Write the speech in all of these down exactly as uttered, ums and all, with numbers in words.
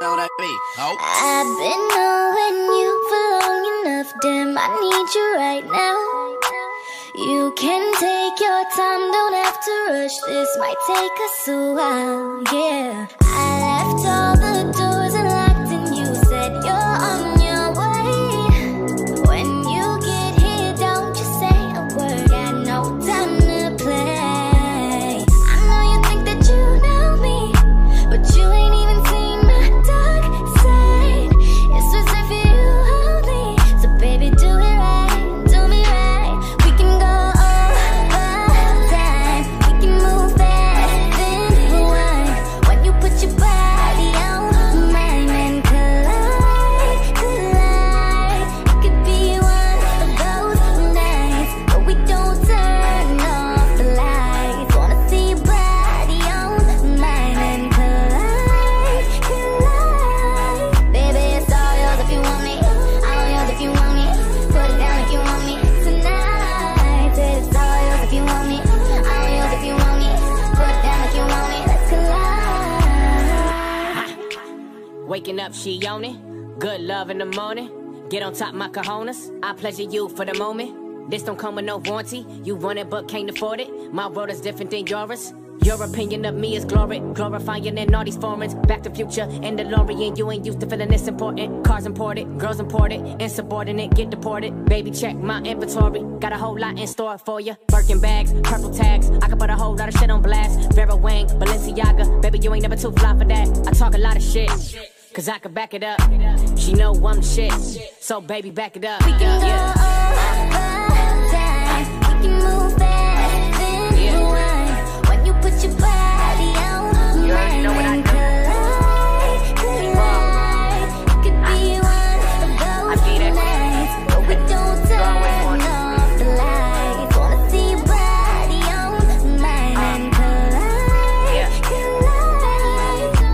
know that be. Nope. I've been knowing you for long enough, damn, I need you right now. You can take your time, don't have to rush, this might take us a while, yeah. I left all the doors unlocked and you said you're on your way. When you get here, don't you say a word, got no time to play. I know you think that you know me, but you ain't even seen my dark side. It's just if you hold me, so baby do it right, do me right. We can go all the time, we can move fast and rewind. When you put your body on mine and collide, collide, it could be one of those nights, but we don't turn off the lights. Wanna see your body on mine and collide, collide. Baby, it's all yours if you want me, all yours if you want me. Put it down if you want me tonight. Said it's all yours if you want me, all yours if you want me. Put it down if you want me, let's collide. Waking up, she on it. Good love in the morning. Get on top, my cojones. I pleasure you for the moment. This don't come with no warranty. You want it, but can't afford it. My world is different than yours. Your opinion of me is glory, glorifying in all these foreigns. Back to Future and DeLorean. You ain't used to feeling this important. Cars imported, girls imported, insubordinate, get deported. Baby, check my inventory. Got a whole lot in store for ya. Birkin bags, purple tags. I could put a whole lot of shit on blast. Vera Wang, Balenciaga. Baby, you ain't never too fly for that. I talk a lot of shit, cause I can back it up. She know I'm shit, so baby, back it up. We can go all the time, we can move fast and rewind. When you put your body on You already mine know what I and do. collide, collide, it could be one of those need it. nights, but we don't turn off the lights. Wanna see your body on mine and collide, collide.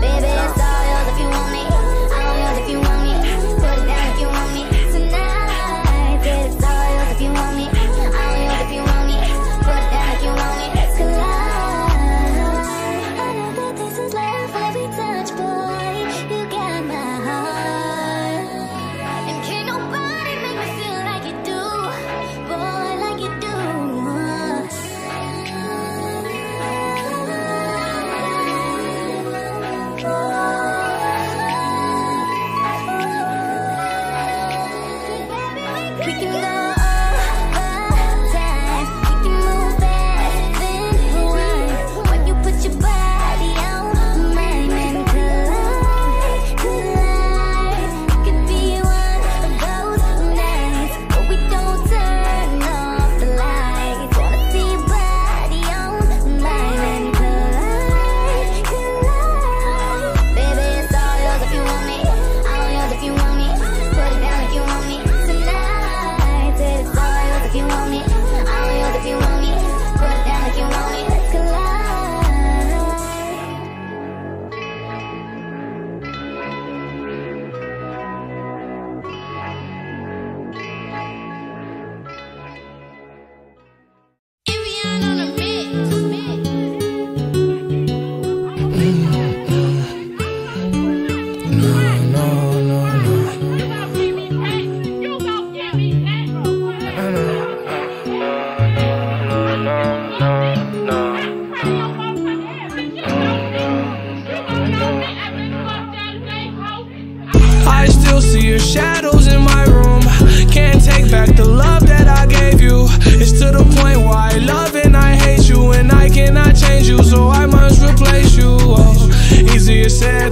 Baby, it's all yours if you want me, all yours if you want me. Put it down if you want me tonight. Said it's all yours if you want me, all yours if you want me. Put it down if you want me, let's collide. I know that this is love, every touch, boy, you got my heart. And can't nobody make me feel like you do, boy, like you do. We can go all the time, we can move fast and rewind. When you put your body on mine and collide, collide, it could be one of those nights, but we don't turn off the lights. Wanna see your body on mine and collide, collide. Baby, it's all yours if you want me, all yours if you want me. Put it down if you want me tonight. Said it's all yours if you want me, all yours if you want me. Put it down if you want me, let's collide. I still see your shadows in my room. Can't take back the love that I gave you. It's to the point where I love and I hate you, and I cannot change you, so I must replace you. Oh, easier said